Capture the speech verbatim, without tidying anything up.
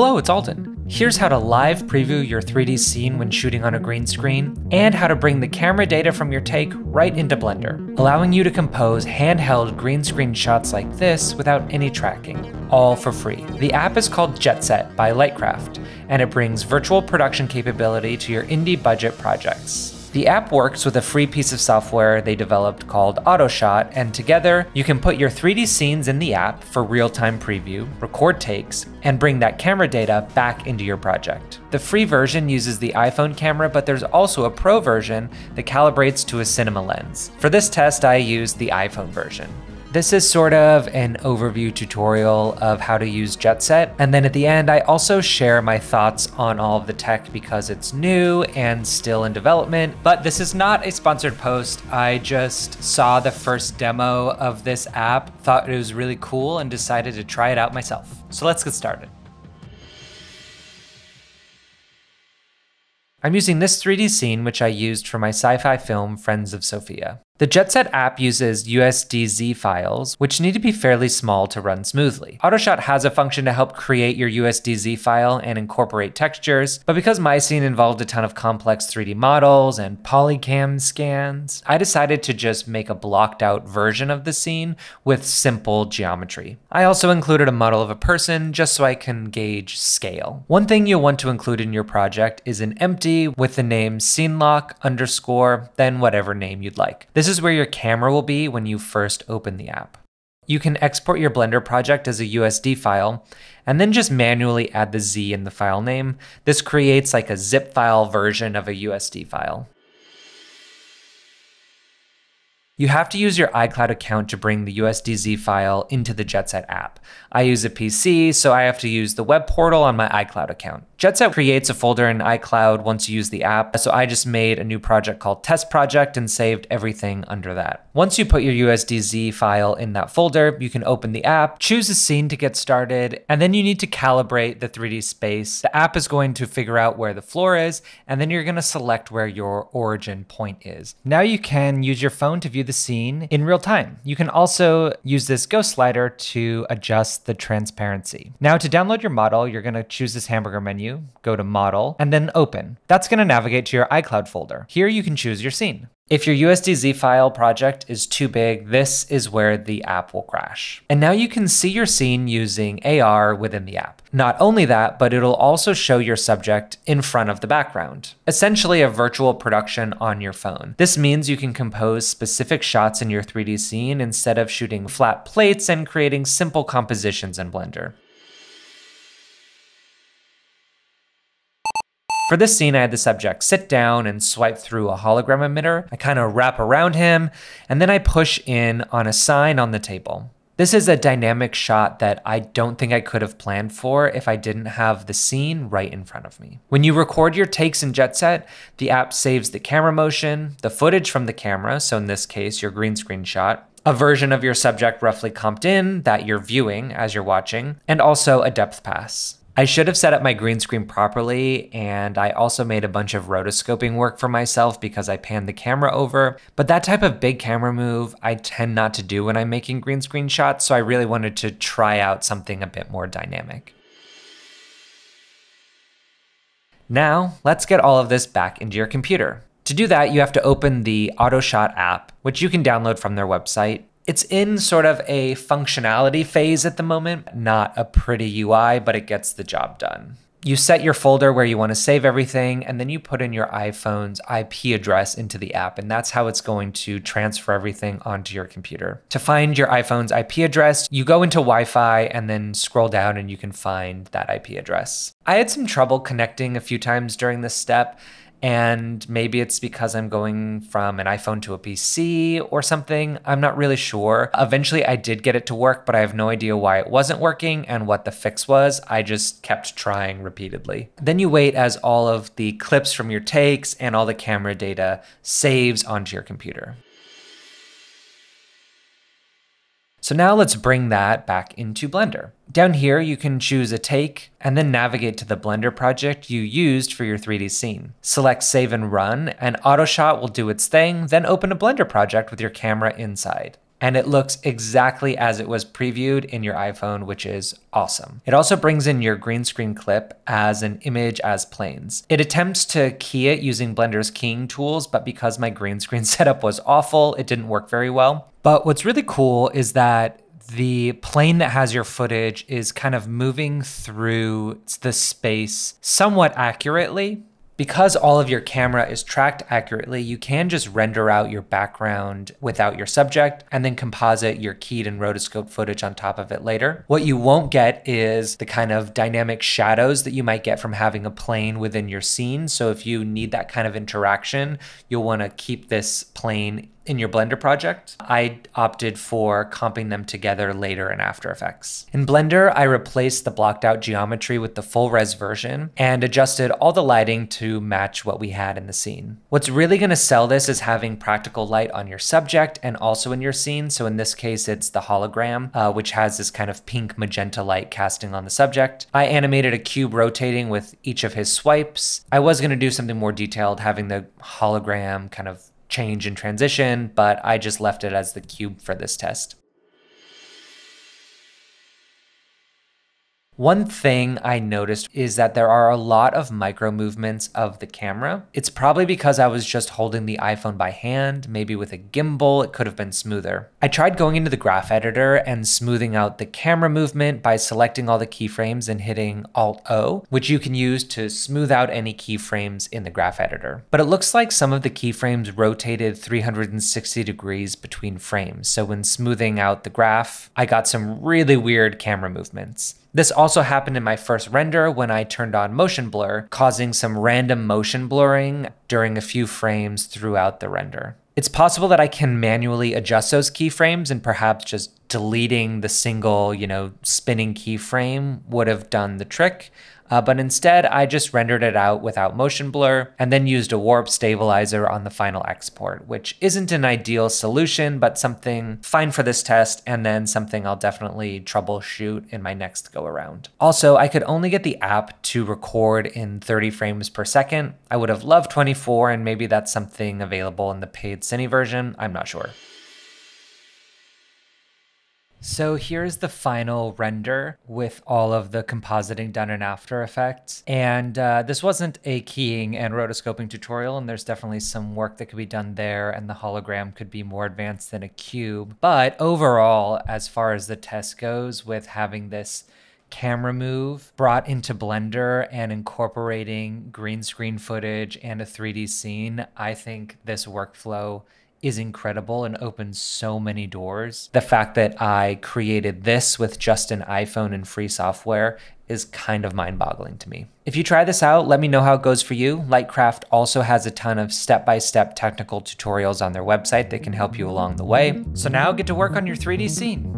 Hello, it's Alton. Here's how to live preview your three D scene when shooting on a green screen, and how to bring the camera data from your take right into Blender, allowing you to compose handheld green screen shots like this without any tracking, all for free. The app is called Jetset by Lightcraft, and it brings virtual production capability to your indie budget projects. The app works with a free piece of software they developed called AutoShot, and together you can put your three D scenes in the app for real-time preview, record takes, and bring that camera data back into your project. The free version uses the iPhone camera, but there's also a pro version that calibrates to a cinema lens. For this test, I used the iPhone version. This is sort of an overview tutorial of how to use Jetset, and then at the end I also share my thoughts on all of the tech because it's new and still in development. But this is not a sponsored post. I just saw the first demo of this app, thought it was really cool, and decided to try it out myself. So let's get started. I'm using this three D scene, which I used for my sci-fi film, Friends of Sophia. The Jetset app uses U S D Z files, which need to be fairly small to run smoothly. AutoShot has a function to help create your U S D Z file and incorporate textures, but because my scene involved a ton of complex three D models and polycam scans, I decided to just make a blocked out version of the scene with simple geometry. I also included a model of a person just so I can gauge scale. One thing you'll want to include in your project is an empty with the name scenelock underscore, then whatever name you'd like. This is where your camera will be when you first open the app. You can export your Blender project as a U S D file, and then just manually add the Z in the file name. This creates like a zip file version of a U S D file. You have to use your iCloud account to bring the U S D Z file into the Jetset app. I use a P C, so I have to use the web portal on my iCloud account. Jetset creates a folder in iCloud once you use the app, so I just made a new project called Test Project and saved everything under that. Once you put your U S D Z file in that folder, you can open the app, choose a scene to get started, and then you need to calibrate the three D space. The app is going to figure out where the floor is, and then you're gonna select where your origin point is. Now you can use your phone to view the the scene in real time. You can also use this ghost slider to adjust the transparency. Now to download your model, you're gonna choose this hamburger menu, go to model, and then open. That's gonna navigate to your iCloud folder. Here you can choose your scene. If your U S D Z file project is too big, this is where the app will crash. And now you can see your scene using A R within the app. Not only that, but it'll also show your subject in front of the background. Essentially a virtual production on your phone. This means you can compose specific shots in your three D scene instead of shooting flat plates and creating simple compositions in Blender. For this scene, I had the subject sit down and swipe through a hologram emitter. I kind of wrap around him, and then I push in on a sign on the table. This is a dynamic shot that I don't think I could have planned for if I didn't have the scene right in front of me. When you record your takes in Jetset, the app saves the camera motion, the footage from the camera, so in this case, your green screen shot, a version of your subject roughly comped in that you're viewing as you're watching, and also a depth pass. I should have set up my green screen properly, and I also made a bunch of rotoscoping work for myself because I panned the camera over, but that type of big camera move I tend not to do when I'm making green screen shots, so I really wanted to try out something a bit more dynamic. Now, let's get all of this back into your computer. To do that, you have to open the AutoShot app, which you can download from their website. It's in sort of a functionality phase at the moment, not a pretty U I, but it gets the job done. You set your folder where you want to save everything, and then you put in your iPhone's I P address into the app, and that's how it's going to transfer everything onto your computer. To find your iPhone's I P address, you go into Wi-Fi and then scroll down and you can find that I P address. I had some trouble connecting a few times during this step, and maybe it's because I'm going from an iPhone to a P C or something. I'm not really sure. Eventually I did get it to work, but I have no idea why it wasn't working and what the fix was. I just kept trying repeatedly. Then you wait as all of the clips from your takes and all the camera data saves onto your computer. So now let's bring that back into Blender. Down here, you can choose a take and then navigate to the Blender project you used for your three D scene. Select Save and Run, and AutoShot will do its thing, then open a Blender project with your camera inside. and it looks exactly as it was previewed in your iPhone, which is awesome. It also brings in your green screen clip as an image as planes. It attempts to key it using Blender's keying tools, but because my green screen setup was awful, it didn't work very well. But what's really cool is that the plane that has your footage is kind of moving through the space somewhat accurately. Because all of your camera is tracked accurately, you can just render out your background without your subject and then composite your keyed and rotoscope footage on top of it later. What you won't get is the kind of dynamic shadows that you might get from having a plane within your scene. So if you need that kind of interaction, you'll want to keep this plane in your Blender project. I opted for comping them together later in After Effects. In Blender, I replaced the blocked out geometry with the full res version and adjusted all the lighting to match what we had in the scene. What's really gonna sell this is having practical light on your subject and also in your scene. So in this case, it's the hologram, uh, which has this kind of pink magenta light casting on the subject. I animated a cube rotating with each of his swipes. I was gonna do something more detailed, having the hologram kind of change and transition, but I just left it as the cube for this test. One thing I noticed is that there are a lot of micro movements of the camera. It's probably because I was just holding the iPhone by hand, maybe with a gimbal, it could have been smoother. I tried going into the graph editor and smoothing out the camera movement by selecting all the keyframes and hitting Alt O, which you can use to smooth out any keyframes in the graph editor. But it looks like some of the keyframes rotated three hundred sixty degrees between frames. So when smoothing out the graph, I got some really weird camera movements. This also happened in my first render when I turned on motion blur, causing some random motion blurring during a few frames throughout the render. It's possible that I can manually adjust those keyframes, and perhaps just deleting the single, you know, spinning keyframe would have done the trick. Uh, but instead, I just rendered it out without motion blur and then used a warp stabilizer on the final export, which isn't an ideal solution, but something fine for this test and then something I'll definitely troubleshoot in my next go around. Also, I could only get the app to record in thirty frames per second. I would have loved twenty-four, and maybe that's something available in the paid Cine version, I'm not sure. So here's the final render with all of the compositing done in After Effects. And uh, this wasn't a keying and rotoscoping tutorial, and there's definitely some work that could be done there, and the hologram could be more advanced than a cube. But overall, as far as the test goes, with having this camera move brought into Blender and incorporating green screen footage and a three D scene, I think this workflow is incredible and opens so many doors. The fact that I created this with just an iPhone and free software is kind of mind-boggling to me. If you try this out, let me know how it goes for you. Lightcraft also has a ton of step-by-step technical tutorials on their website that can help you along the way. So now get to work on your three D scene.